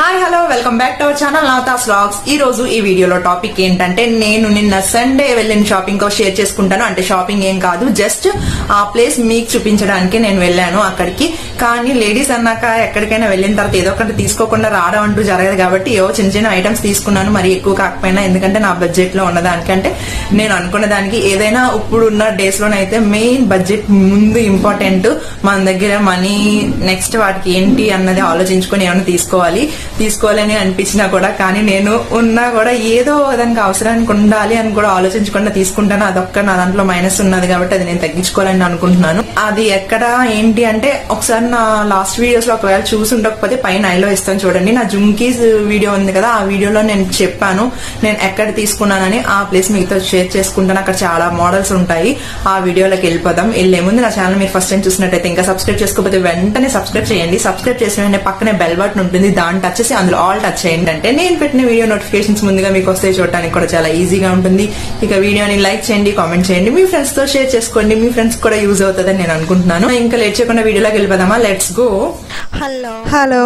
Hi hello welcome back to our channel Navatas vlogs. ई रोजु ई वीडियोलो टॉपिक ఏంటంటే నేను నిన్న సండే వెళ్ళిన షాపింగ్ తో షేర్ చేసుకుంటాను। అంటే షాపింగ్ ఏం కాదు, జస్ట్ ఆ ప్లేస్ మీకు చూపించడానికి నేను వెళ్ళాను అక్కడికి। కానీ లేడీస్ అన్నాక ఎక్కడికైనా వెళ్ళిన తర్వాత ఏదో ఒకటి తీసుకోకుండా రావడం అంటూ జరగదు కాబట్టి ఏవో చిన్న చిన్న ఐటమ్స్ తీసుకున్నాను, మరి ఎక్కువ కాకపోయినా, ఎందుకంటే నా బడ్జెట్ లో ఉన్నదానికంటే నేను అనుకున్న దానికి ఏదైనా ఇప్పుడున్న డేస్ లోనైతే మెయిన్ బడ్జెట్ ముందు ఇంపార్టెంట్। మన దగ్గర మనీ నెక్స్ట్ వాటికి ఏంటి అన్నది ఆలోచించుకొని ఏమైనా తీసుకోవాలని అనిపించినా కూడా, కానీ నేను ఉన్నా కూడా ఏదో దానికి అవసరానికి ఉండాలి అని కూడా ఆలోచించకుండా తీసుకుంటాను। అదొక్క నా దాంట్లో మైనస్ ఉన్నది కాబట్టి అది నేను తగ్గించుకోవాలని అనుకుంటున్నాను। అది ఎక్కడ ఏంటి అంటే, ఒకసారి నా లాస్ట్ వీడియోస్ లో ఒకవేళ చూసి ఉండకపోతే పైన ఐలో ఇస్తాను చూడండి, నా జుంకీస్ వీడియో ఉంది కదా, ఆ వీడియోలో నేను చెప్పాను నేను ఎక్కడ తీసుకున్నానని। ఆ ప్లేస్ మీతో షేర్ చేసుకుంటాను, అక్కడ చాలా మోడల్స్ ఉంటాయి। ఆ వీడియోలోకి వెళ్ళిపోదాం। వెళ్ళేముందు నా ఛానల్ మీరు ఫస్ట్ టైం చూసినట్టయితే ఇంకా సబ్స్క్రైబ్ చేసుకోకపోతే వెంటనే సబ్స్క్రైబ్ చేయండి। సబ్స్క్రైబ్ చేసిన వెంటనే పక్కనే బెల్ బటన్ ఉంటుంది, దాన్ని టచ్ చేసి అందులో ఆల్ టచ్ చేయండి అంటే నేను పెట్టిన వీడియో నోటిఫికేషన్స్ ముందుగా మీకు వస్తాయి, చూడడానికి కూడా చాలా ఈజీగా ఉంటుంది। ఇక వీడియోని లైక్ చేయండి, కామెంట్ చేయండి, మీ ఫ్రెండ్స్ తో షేర్ చేసుకోండి, మీ ఫ్రెండ్స్ కూడా యూజ్ అవుతుందని నేను అనుకుంటున్నాను। ఇంకా లేట్ చేయకుండా వీడియోలోకి వెళ్ళిపోదామా, let's go. Hello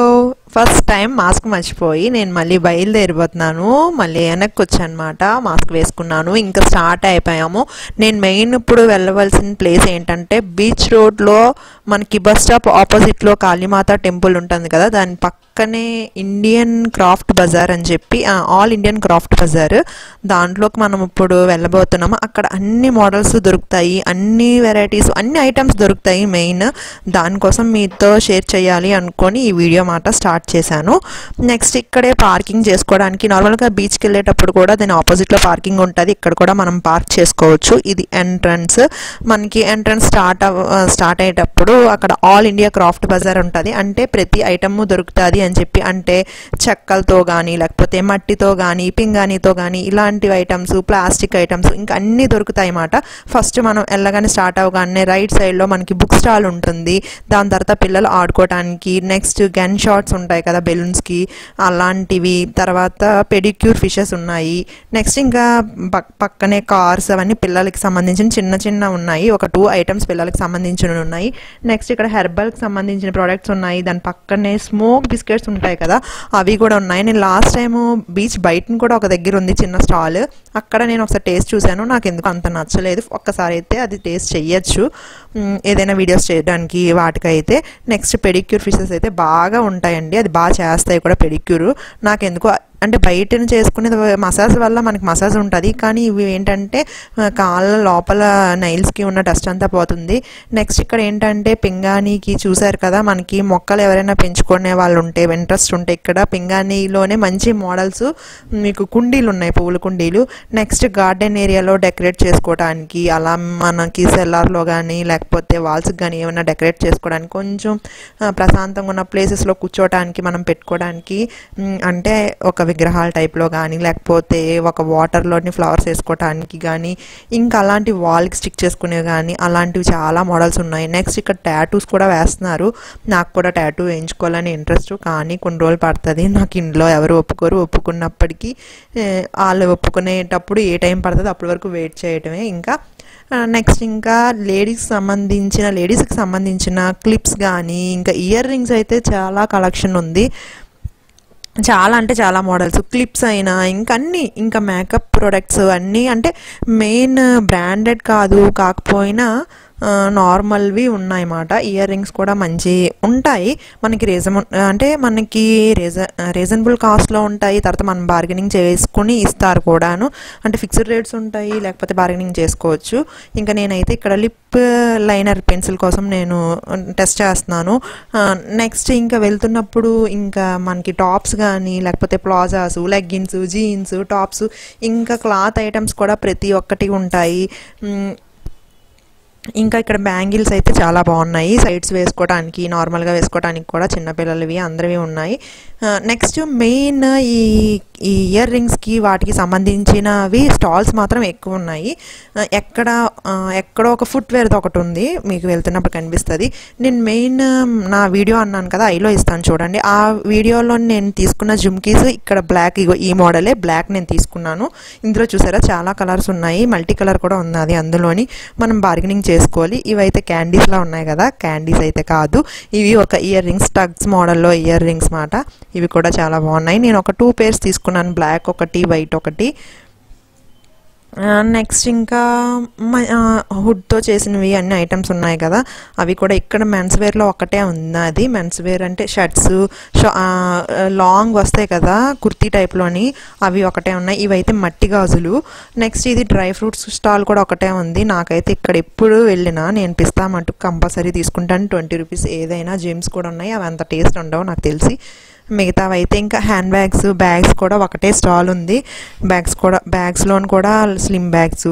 first time mask మర్చిపోయి నేను మళ్ళీ బయలుదేరిపోతున్నాను, మళ్ళీ వెనక్కి వచ్చానమాట, మాస్క్ వేసుకున్నాను, ఇంకా స్టార్ట్ అయిపోయాము। నేను మెయిన్ ఇప్పుడు వెళ్ళవలసిన ప్లేస్ ఏంటంటే బీచ్ రోడ్లో మనకి బస్ స్టాప్ ఆపోజిట్లో కాళీమాత టెంపుల్ ఉంటుంది కదా, దాని పక్కనే ఇండియన్ క్రాఫ్ట్ బజార్ అని చెప్పి ఆల్ ఇండియన్ క్రాఫ్ట్ బజార్, దాంట్లోకి మనం ఇప్పుడు వెళ్ళబోతున్నాము। అక్కడ అన్ని మోడల్స్ దొరుకుతాయి, అన్ని వెరైటీస్, అన్ని ఐటమ్స్ దొరుకుతాయి। మెయిన్ దానికోసం మీతో షేర్ చేయాలి అనుకొని ఈ వీడియో మాట స్టార్ట్ చేశాను। నెక్స్ట్ ఇక్కడే పార్కింగ్ చేసుకోవడానికి, నార్మల్గా బీచ్కి వెళ్ళేటప్పుడు కూడా దీని ఆపోజిట్లో పార్కింగ్ ఉంటుంది, ఇక్కడ కూడా మనం పార్క్ చేసుకోవచ్చు। ఇది ఎంట్రన్స్, మనకి ఎంట్రన్స్ స్టార్ట్ అయ్యేటప్పుడు అక్కడ ఆల్ ఇండియా క్రాఫ్ట్ బజార్ ఉంటుంది, అంటే ప్రతి ఐటమ్ దొరుకుతుంది అని చెప్పి, అంటే చెక్కలతో కానీ లేకపోతే మట్టితో కానీ పింగాణితో కానీ ఇలాంటి ఐటమ్స్, ప్లాస్టిక్ ఐటమ్స్, ఇంకా అన్నీ దొరుకుతాయి అన్నమాట। ఫస్ట్ మనం వెళ్ళగానే స్టార్ట్ అవగానే రైట్ సైడ్లో మనకి బుక్ స్టాల్ ఉంటుంది, దాని తర్వాత పిల్లలు ఆడుకోవడానికి, నెక్స్ట్ గన్ షాట్స్ ఉంటాయి కదా బెలూన్స్కి అలాంటివి, తర్వాత పెడిక్యూర్ ఫిషెస్ ఉన్నాయి, నెక్స్ట్ ఇంకా పక్కనే కార్స్, అవన్నీ పిల్లలకి సంబంధించిన చిన్న చిన్న ఉన్నాయి, ఒక 2 ఐటమ్స్ పిల్లలకి సంబంధించిన ఉన్నాయి। నెక్స్ట్ ఇక్కడ హెర్బల్కి సంబంధించిన ప్రోడక్ట్స్ ఉన్నాయి, దాని పక్కనే స్మోక్ బిస్కెట్స్ ఉంటాయి కదా అవి కూడా ఉన్నాయి। నేను లాస్ట్ టైము బీచ్ బయటను కూడా ఒక దగ్గర ఉంది చిన్న స్టాల్, అక్కడ నేను ఒకసారి టేస్ట్ చూశాను, నాకు ఎందుకు అంత నచ్చలేదు, ఒక్కసారి అయితే అది టేస్ట్ చేయొచ్చు ఏదైనా వీడియోస్ చేయడానికి వాటికైతే। నెక్స్ట్ పెడిక్యూర్ ఫిషెస్ అయితే బాగా ఉంటాయండి, అది బాగా చేస్తాయి కూడా పెడిక్యూర్, నాకెందుకో అంటే బయట చేసుకునేది మసాజ్ వల్ల మనకి మసాజ్ ఉంటుంది, కానీ ఇవి ఏంటంటే కాళ్ళ లోపల నైల్స్కి ఉన్న డస్ట్ అంతా పోతుంది। నెక్స్ట్ ఇక్కడ ఏంటంటే పింగాణీకి చూసారు కదా, మనకి మొక్కలు ఎవరైనా పెంచుకునే వాళ్ళు ఉంటే ఇంట్రెస్ట్ ఉంటే ఇక్కడ పింగాణీలోనే మంచి మోడల్స్ మీకు కుండీలు ఉన్నాయి, పువ్వుల కుండీలు। నెక్స్ట్ గార్డెన్ ఏరియాలో డెకరేట్ చేసుకోవడానికి, అలా మనకి సెల్లార్లో కానీ లేకపోతే వాల్స్కి కానీ ఏమైనా డెకరేట్ చేసుకోవడానికి, కొంచెం ప్రశాంతంగా ఉన్న ప్లేసెస్లో కూర్చోవడానికి మనం పెట్టుకోవడానికి, అంటే ఒక విగ్రహాల టైప్లో కానీ లేకపోతే ఒక వాటర్లోని ఫ్లవర్స్ వేసుకోవడానికి కానీ, ఇంకా అలాంటి వాల్కి స్టిక్ చేసుకునేవి కానీ అలాంటివి చాలా మోడల్స్ ఉన్నాయి। నెక్స్ట్ ఇక్కడ టాటూస్ కూడా వేస్తున్నారు, నాకు కూడా టాటూ వేయించుకోవాలని ఇంట్రెస్ట్, కానీ కొన్ని రోజులు పడుతుంది, నాకు ఇంట్లో ఎవరు ఒప్పుకోరు, ఒప్పుకున్నప్పటికీ వాళ్ళు ఒప్పుకునేటప్పుడు ఏ టైం పడుతుంది అప్పటి వరకు వెయిట్ చేయటమే। ఇంకా నెక్స్ట్ ఇంకా లేడీస్కి సంబంధించిన క్లిప్స్ కానీ ఇంకా ఇయర్ రింగ్స్ అయితే చాలా కలెక్షన్ ఉంది, చాలా అంటే చాలా మోడల్స్, క్లిప్స్ అయినా ఇంకా అన్నీ, ఇంకా మేకప్ ప్రొడక్ట్స్ అన్నీ, అంటే మెయిన్ బ్రాండెడ్ కాకపోయినా నార్మల్వి ఉన్నాయన్నమాట। ఇయర్ రింగ్స్ కూడా మంచి ఉంటాయి, మనకి రీజనబుల్ కాస్ట్లో ఉంటాయి, తర్వాత మనం బార్గెనింగ్ చేసుకుని ఇస్తారు కూడాను, అంటే ఫిక్స్డ్ రేట్స్ ఉంటాయి లేకపోతే బార్గెనింగ్ చేసుకోవచ్చు। ఇంకా నేనైతే ఇక్కడ లిప్ లైనర్ పెన్సిల్ కోసం నేను టెస్ట్ చేస్తున్నాను। నెక్స్ట్ ఇంకా వెళ్తున్నప్పుడు ఇంకా మనకి టాప్స్ కానీ లేకపోతే ప్లాజాస్, లెగ్గిన్స్, జీన్స్, టాప్స్, ఇంకా క్లాత్ ఐటమ్స్ కూడా ప్రతి ఒక్కటి ఉంటాయి। ఇంకా ఇక్కడ బ్యాంగిల్స్ అయితే చాలా బాగున్నాయి, సైడ్స్ వేసుకోవడానికి, నార్మల్గా వేసుకోవడానికి కూడా, చిన్నపిల్లలవి అందరివి ఉన్నాయి। నెక్స్ట్ మెయిన్ ఈ ఇయర్ రింగ్స్కి వాటికి సంబంధించినవి స్టాల్స్ మాత్రం ఎక్కువ ఉన్నాయి, ఎక్కడ ఒక ఫుట్వేర్ది ఒకటి ఉంది, మీకు వెళ్తున్నప్పుడు కనిపిస్తుంది। నేను మెయిన్ నా వీడియో అన్నాను కదా ఐలో ఇస్తాను చూడండి, ఆ వీడియోలో నేను తీసుకున్న జుమ్కీస్ ఇక్కడ బ్లాక్, ఇగో ఈ మోడలే బ్లాక్ నేను తీసుకున్నాను, ఇందులో చూసారా చాలా కలర్స్ ఉన్నాయి, మల్టీ కలర్ కూడా ఉన్నది, అందులోని మనం బార్గెనింగ్ చేసుకోవాలి। ఇవైతే క్యాండీస్లా ఉన్నాయి కదా, క్యాండీస్ అయితే కాదు, ఇవి ఒక ఇయర్ రింగ్స్ టగ్స్ మోడల్లో ఇయర్ రింగ్స్ మాట, ఇవి కూడా చాలా బాగున్నాయి. నేను ఒక 2 pairs తీసుకున్నాను, బ్లాక్ ఒకటి వైట్ ఒకటి. నెక్స్ట్ ఇంకా హుడ్తో చేసినవి అన్ని ఐటమ్స్ ఉన్నాయి కదా, అవి కూడా ఇక్కడ మెన్స్ వేర్లో ఒకటే ఉన్నది. మెన్స్ వేర్ అంటే షర్ట్స్ లాంగ్ వస్తాయి కదా కుర్తీ టైప్లోని, అవి ఒకటే ఉన్నాయి. ఇవైతే మట్టి గాజులు. నెక్స్ట్ ఇది డ్రై ఫ్రూట్స్ స్టాల్ కూడా ఒకటే ఉంది. నాకైతే ఇక్కడ ఎప్పుడు వెళ్ళినా నేను పిస్తా మటుకు కంపల్సరీ తీసుకుంటాను, 20 రూపీస్ ఏదైనా. జెమ్స్ కూడా ఉన్నాయి, అవి అంత టేస్ట్ ఉండవు నాకు తెలిసి. మిగతావి అయితే ఇంకా హ్యాండ్ బ్యాగ్స్, బ్యాగ్స్ కూడా ఒకటే స్టాల్ ఉంది. బ్యాగ్స్ కూడా, బ్యాగ్స్లోని కూడా స్లిమ్ బ్యాగ్స్,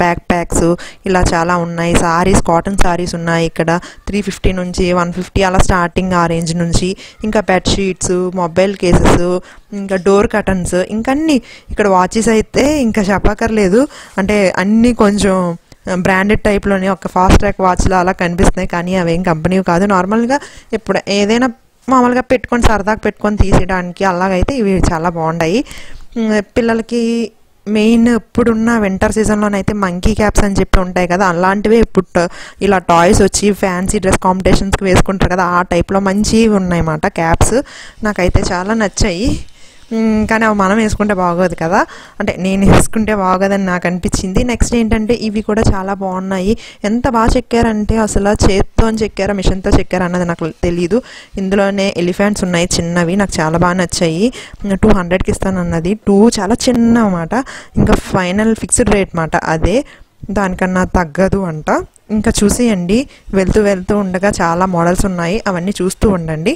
బ్యాక్ ప్యాక్స్ ఇలా చాలా ఉన్నాయి. సారీస్, కాటన్ సారీస్ ఉన్నాయి ఇక్కడ. 350 నుంచి 150 అలా స్టార్టింగ్ ఆ రేంజ్ నుంచి. ఇంకా బెడ్షీట్స్, మొబైల్ కేసెస్, ఇంకా డోర్ కర్టన్స్, ఇంకా అన్నీ ఇక్కడ. వాచెస్ అయితే ఇంకా చెప్పక్కర్లేదు, అంటే అన్నీ కొంచెం బ్రాండెడ్ టైప్లోనే ఒక ఫాస్ట్ ట్రాక్ వాచ్లో అలా కనిపిస్తున్నాయి, కానీ అవేం కంపెనీవి కాదు. నార్మల్గా ఎప్పుడు ఏదైనా మామూలుగా పెట్టుకొని సరదాగా పెట్టుకొని తీసేయడానికి అలాగైతే ఇవి చాలా బాగుంటాయి. పిల్లలకి మెయిన్ ఇప్పుడున్న వింటర్ సీజన్లోనైతే మంకీ క్యాప్స్ అని చెప్పి ఉంటాయి కదా, అలాంటివే ఇప్పుడు ఇలా టాయ్స్ వచ్చి ఫ్యాన్సీ డ్రెస్ కాంపిటీషన్స్కి వేసుకుంటారు కదా, ఆ టైప్లో మంచివి ఉన్నాయన్నమాట క్యాప్స్. నాకైతే చాలా నచ్చాయి, కానీ అవి మనం వేసుకుంటే బాగోదు కదా, అంటే నేను వేసుకుంటే బాగోదని నాకు అనిపించింది. నెక్స్ట్ ఏంటంటే ఇవి కూడా చాలా బాగున్నాయి. ఎంత బాగా చెక్కారంటే అసలు చేత్తో చెక్కారా మిషన్తో చెక్కారా అన్నది నాకు తెలీదు. ఇందులోనే ఎలిఫెంట్స్ ఉన్నాయి చిన్నవి, నాకు చాలా బాగా నచ్చాయి. 200కి ఇస్తాను అన్నది, 2 చాలా చిన్న అన్నమాట. ఇంకా ఫైనల్ ఫిక్స్డ్ రేట్ మాట అదే, దానికన్నా తగ్గదు అంట. ఇంకా చూసేయండి, వెళ్తూ వెళ్తూ ఉండగా చాలా మోడల్స్ ఉన్నాయి, అవన్నీ చూస్తూ ఉండండి.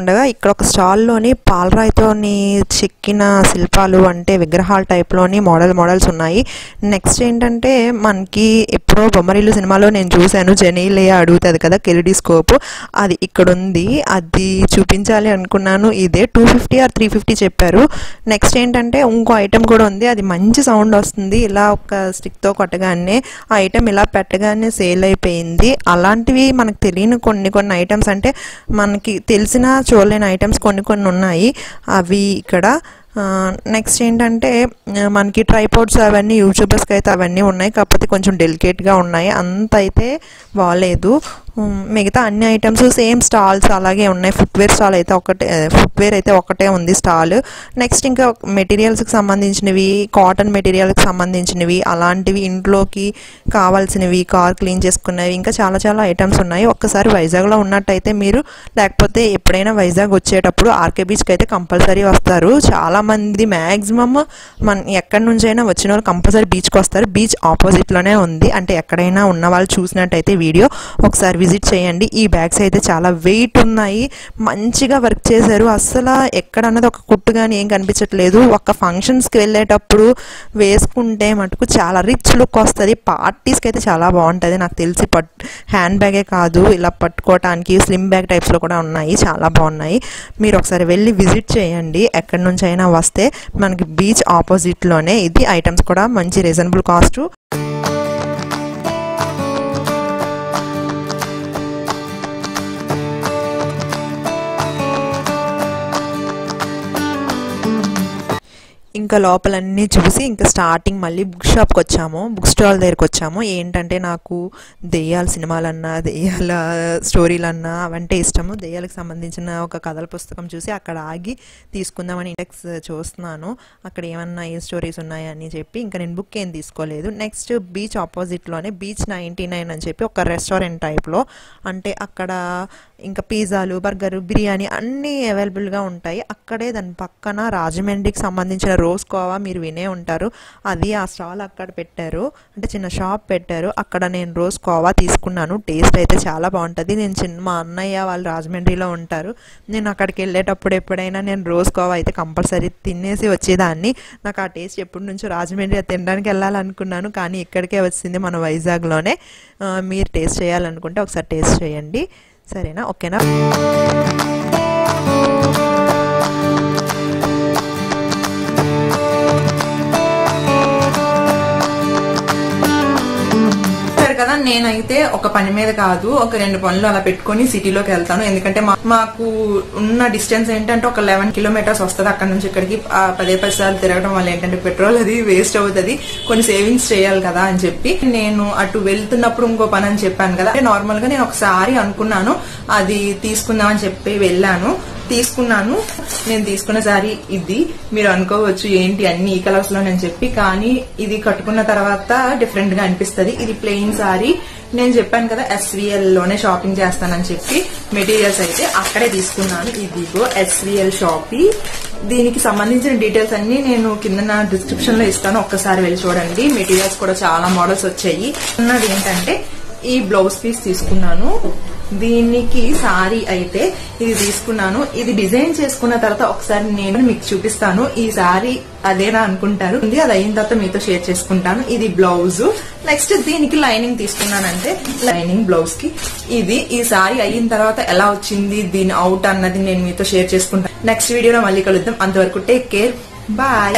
ఉండగా ఇక్కడ ఒక స్టాల్లోని పాలరాయితోని చెక్కిన శిల్పాలు అంటే విగ్రహాల టైప్లోని మోడల్స్ ఉన్నాయి. నెక్స్ట్ ఏంటంటే మనకి ఎప్పుడో బొమ్మరిల్లు సినిమాలో నేను చూశాను, జెనీలే అడుగుతుంది కదా కెలిడోస్కోప్, అది ఇక్కడ ఉంది. అది చూపించాలి అనుకున్నాను, ఇదే 250 or 350 చెప్పారు. నెక్స్ట్ ఏంటంటే ఇంకో ఐటెం కూడా ఉంది, అది మంచి సౌండ్ వస్తుంది, ఇలా ఒక స్టిక్తో కొట్టగానే ఆ ఐటెం ఇలా పెట్టగానే సేల్ అయిపోయింది. అలాంటివి మనకు తెలియని కొన్ని ఐటమ్స్, అంటే మనకి తెలిసిన చూడలేని ఐటమ్స్ కొన్ని ఉన్నాయి, అవి ఇక్కడ. నెక్స్ట్ ఏంటంటే మనకి ట్రైపోర్ట్స్ అవన్నీ యూట్యూబర్స్కి అయితే అవన్నీ ఉన్నాయి, కాకపోతే కొంచెం డెలికేట్గా ఉన్నాయి, అంత అయితే బాగాలేదు. మిగతా అన్ని ఐటమ్స్ సేమ్ స్టాల్స్ అలాగే ఉన్నాయి. ఫుట్వేర్ అయితే ఒకటే ఉంది స్టాల్. నెక్స్ట్ ఇంకా మెటీరియల్స్కి సంబంధించినవి, కాటన్ మెటీరియల్కి సంబంధించినవి అలాంటివి, ఇంట్లోకి కావాల్సినవి, కార్ క్లీన్ చేసుకునేవి, ఇంకా చాలా ఐటమ్స్ ఉన్నాయి. ఒక్కసారి వైజాగ్లో ఉన్నట్టయితే మీరు, లేకపోతే ఎప్పుడైనా వైజాగ్ వచ్చేటప్పుడు ఆర్కే బీచ్కి అయితే కంపల్సరీ వస్తారు. చాలామంది మ్యాక్సిమమ్ మన ఎక్కడి నుంచైనా వచ్చిన వాళ్ళు కంపల్సరీ బీచ్కి వస్తారు. బీచ్ ఆపోజిట్లోనే ఉంది, అంటే ఎక్కడైనా ఉన్న వాళ్ళు చూసినట్టయితే వీడియో ఒకసారి విజిట్ చేయండి ఈ బ్యాగ్స్ అయితే చాలా వెయిట్ ఉన్నాయి మంచిగా వర్క్ చేశారు అసలు ఎక్కడ అన్నది ఒక కుట్టు గాని ఏం కనిపించట్లేదు ఒక ఫంక్షన్స్ కి వెళ్ళేటప్పుడు వేసుకుంటే మట్టుకు చాలా రిచ్ లుక్ వస్తది పార్టీస్ కి అయితే చాలా బాగుంటది నాకు తెలిసి హ్యాండ్ బ్యాగ్ ఏ కాదు ఇలా పట్టుకోవడానికి స్లిమ్ బ్యాగ్ టైప్స్ లో కూడా ఉన్నాయి చాలా బాగున్నాయి మీరు ఒకసారి వెళ్ళి విజిట్ చేయండి ఎక్కడ నుంచి అయినా వస్తే మనకి బీచ్ ఆపోజిట్ లోనే ఇది ఐటమ్స్ కూడా మంచి రీజనబుల్ కాస్ట్ ఇంకా లోపలన్నీ చూసి ఇంకా స్టార్టింగ్ మళ్ళీ బుక్ షాప్ కి వచ్చాము బుక్ స్టాల్ దగ్గరికి వచ్చాము ఏంటంటే నాకు దెయ్యాల సినిమాలన్నా దెయ్యాల స్టోరీలన్నా అవంటే ఇష్టము దెయ్యాలకు సంబంధించిన ఒక కథల పుస్తకం చూసి అక్కడ ఆగి తీసుకుందామని ఇండెక్స్ చూస్తున్నాను అక్కడ ఏమన్నా ఏ స్టోరీస్ ఉన్నాయని చెప్పి ఇంకా నేను బుక్ ఏం తీసుకోలేదు నెక్స్ట్ బీచ్ ఆపోజిట్ లోనే బీచ్ 99 అని చెప్పి ఒక రెస్టారెంట్ టైప్ లో అంటే అక్కడ ఇంకా పిజ్జాలు బర్గర్ బిర్యానీ అన్నీ అవైలబుల్ గా ఉంటాయి అక్కడే దాని పక్కన రాజమండ్రికి సంబంధించిన రోజ్ కోవా మీరు వినే ఉంటారు అది ఆ స్టాల్ అక్కడ పెట్టారు అంటే చిన్న షాప్ పెట్టారు అక్కడ నేను రోజ్ కోవా తీసుకున్నాను టేస్ట్ అయితే చాలా బాగుంటది నేను మా అన్నయ్య వాళ్ళు రాజమండ్రిలో ఉంటారు నేను అక్కడికి వెళ్ళేటప్పుడు ఎప్పుడైనా నేను రోజ్ కోవా అయితే కంపల్సరీ తినేసి వచ్చేదాన్ని నాకు ఆ టేస్ట్ ఎప్పటి నుంచో రాజమండ్రి తినడానికి వెళ్ళాలనుకున్నాను కానీ ఇక్కడికే వచ్చింది మన వైజాగ్ లోనే మీరు టేస్ట్ చేయాలనుకుంటే ఒకసారి టేస్ట్ చేయండి సరేనా ఓకేనా కదా నేనైతే ఒక పని మీద కాదు ఒక రెండు పనులు అలా పెట్టుకుని సిటీలోకి వెళ్తాను ఎందుకంటే మాకు ఉన్న డిస్టెన్స్ ఏంటంటే ఒక 11 కిలోమీటర్స్ వస్తుంది అక్కడ నుంచి ఇక్కడికి 10 సార్లు తిరగడం వల్ల ఏంటంటే పెట్రోల్ అది వేస్ట్ అవుతుంది కొన్ని సేవింగ్స్ చేయాలి కదా అని చెప్పి నేను అటు వెళ్తున్నప్పుడు ఇంకో పని అని చెప్పాను కదా నార్మల్ గా నేను ఒకసారి అనుకున్నాను అది తీసుకుందామని చెప్పి వెళ్ళాను తీసుకున్నాను నేను తీసుకున్న సారీ ఇది మీరు అనుకోవచ్చు ఏంటి అన్ని ఈ కలర్స్ లో నేను చెప్పి కానీ ఇది కట్టుకున్న తర్వాత డిఫరెంట్ గా అనిపిస్తుంది ఇది ప్లెయిన్ సారీ నేను చెప్పాను కదా SVL లోనే షాపింగ్ చేస్తానని చెప్పి మెటీరియల్స్ అయితే అక్కడే తీసుకున్నాను ఇదిగో SVL షాపి దీనికి సంబంధించిన డీటెయిల్స్ అన్ని నేను కింద నా డిస్క్రిప్షన్ లో ఇస్తాను ఒక్కసారి వెళ్ళి చూడండి మెటీరియల్స్ కూడా చాలా మోడల్స్ వచ్చాయి ఉన్నది ఏంటంటే ఈ బ్లౌజ్ పీస్ తీసుకున్నాను దీనికి సారీ అయితే ఇది తీసుకున్నాను ఇది డిజైన్ చేసుకున్న తర్వాత ఒకసారి నేను మీకు చూపిస్తాను ఈ సారీ అదేనా అనుకుంటారు అది అయిన తర్వాత మీతో షేర్ చేసుకుంటాను ఇది బ్లౌజ్ నెక్స్ట్ దీనికి లైనింగ్ తీసుకున్నానంటే లైనింగ్ బ్లౌజ్ కి ఇది ఈ సారీ అయిన తర్వాత ఎలా వచ్చింది దీని అవుట్ అన్నది నేను మీతో షేర్ చేసుకుంటాను నెక్స్ట్ వీడియోలో మళ్ళీ కలుద్దాం అంతవరకు టేక్ కేర్ బాయ్